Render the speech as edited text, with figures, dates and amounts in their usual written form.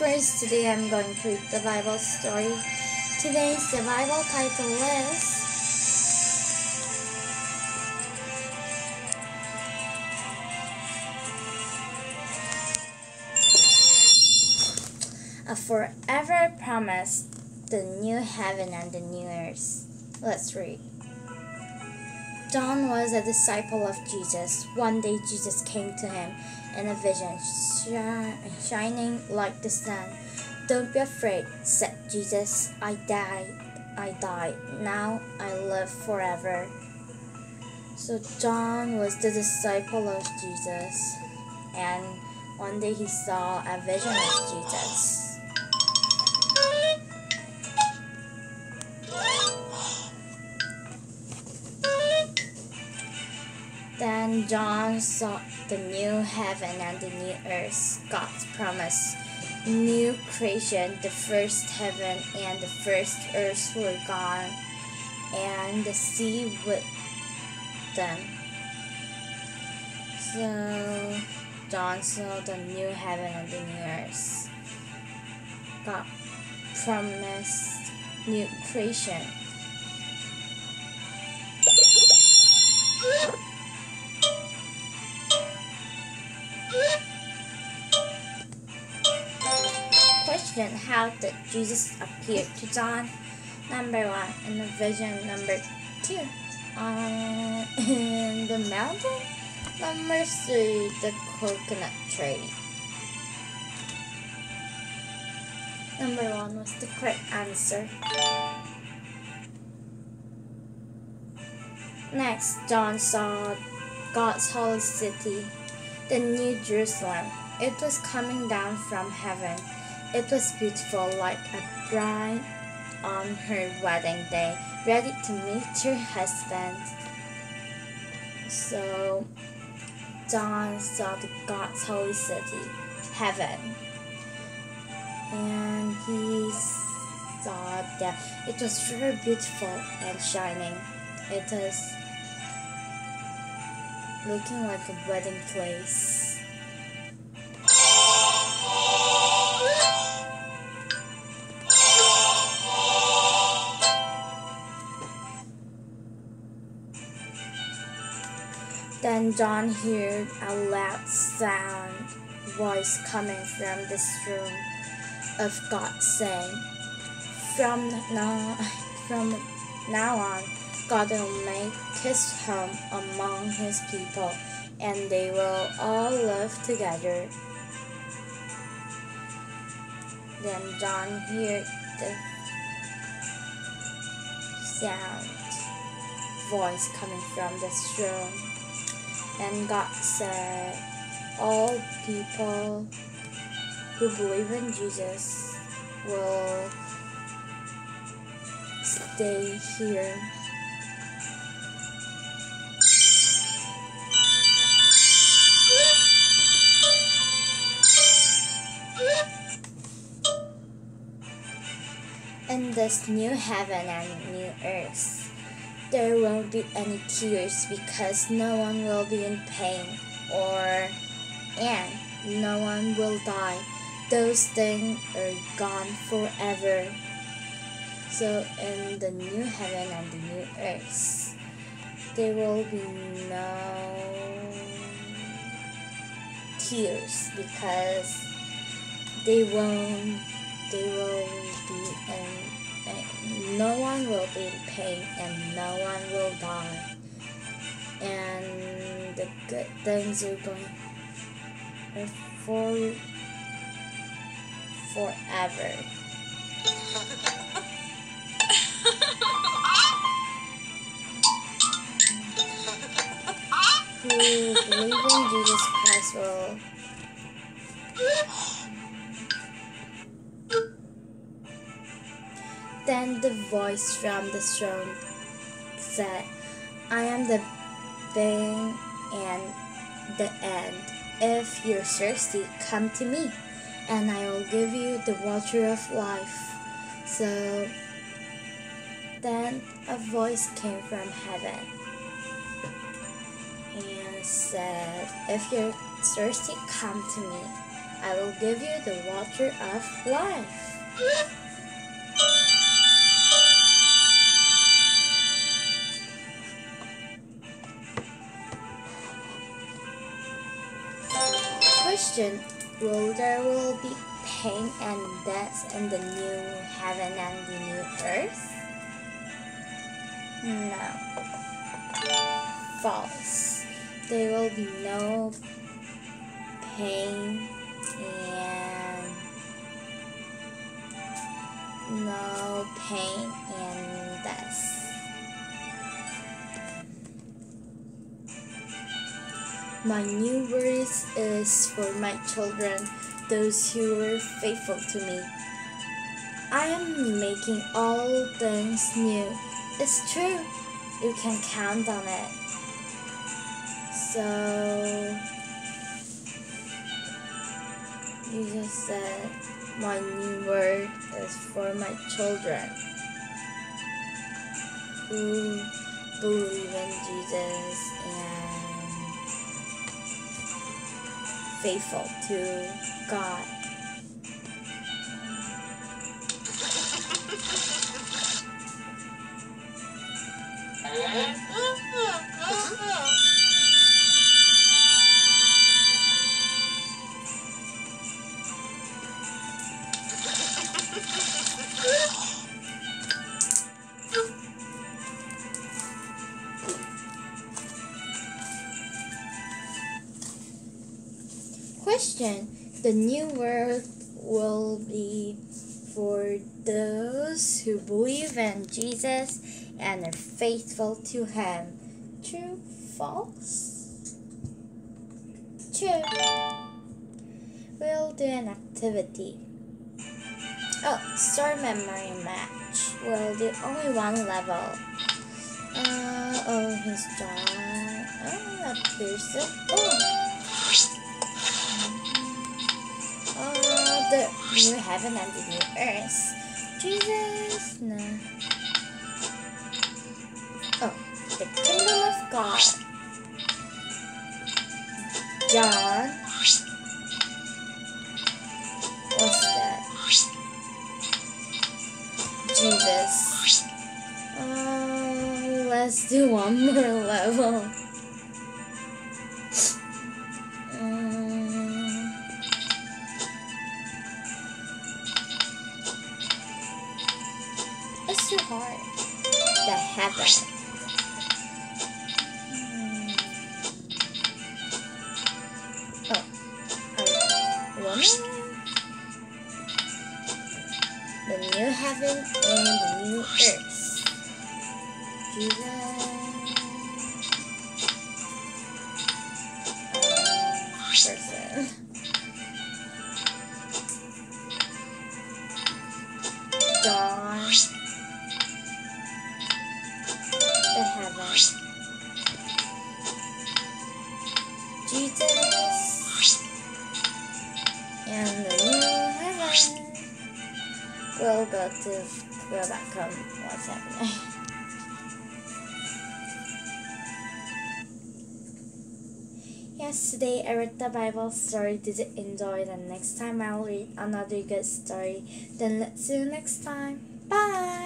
Whispers. Today I'm going to read the Bible story. Today's the Bible title is A Forever Promise, the New Heaven and the New Earth. Let's read. John was a disciple of Jesus. One day Jesus came to him in a vision, shining like the sun. "Don't be afraid," said Jesus. I died. Now I live forever." So John was the disciple of Jesus, and one day he saw a vision of Jesus. Then John saw the new heaven and the new earth, God's promise. New creation, the first heaven and the first earth were gone, and the sea with them. So John saw the new heaven and the new earth, God promised new creation. Question: how did Jesus appear to John? Number 1, in the vision. Number 2, in the mountain. Number 3, the coconut tree. Number 1 was the correct answer. Next, John saw God's holy city, the New Jerusalem. It was coming down from heaven. It was beautiful, like a bride on her wedding day, ready to meet her husband. So John saw God's holy city, heaven, and he saw that it was very beautiful and shining. It is looking like a wedding place. Then John heard a loud sound, voice coming from this room of God, saying, "From now on, God will make his home among his people, and they will all live together." Then John heard the sound, voice coming from this room, and God said, "All people who believe in Jesus will stay here." In this new heaven and new earth, there won't be any tears, because no one will be in pain, and no one will die. Those things are gone forever. So in the new heaven and the new earth, there will be no tears, because no one will be in pain, and no one will die, and the good things are forever. Who believe in Jesus Christ will Then the voice from the throne said, "I am the beginning and the end. If you're thirsty, come to me, and I will give you the water of life." So then a voice came from heaven and said, "If you're thirsty, come to me. I will give you the water of life. Question: Will there be pain and death in the new heaven and the new earth? No. False. There will be no pain and death. My new verse is for my children, those who were faithful to me. I am making all things new. It's true. You can count on it. So Jesus said, my new word is for my children who believe in Jesus and faithful to God. Question: The new world will be for those who believe in Jesus and are faithful to Him. True, false? True. We'll do an activity. Star memory match. We'll do only one level. He's done. Not here still. The new heaven and the new earth. Jesus, no. The kingdom of God. John. What's that? Jesus. Let's do one more level. It's too hard. The heaven. The new heaven and the new earth. Jesus. Person. Jesus and the new heaven. We'll go back home. What's happening? Yesterday I read the Bible story. Did you enjoy it? And next time I'll read another good story. Then let's see you next time. Bye!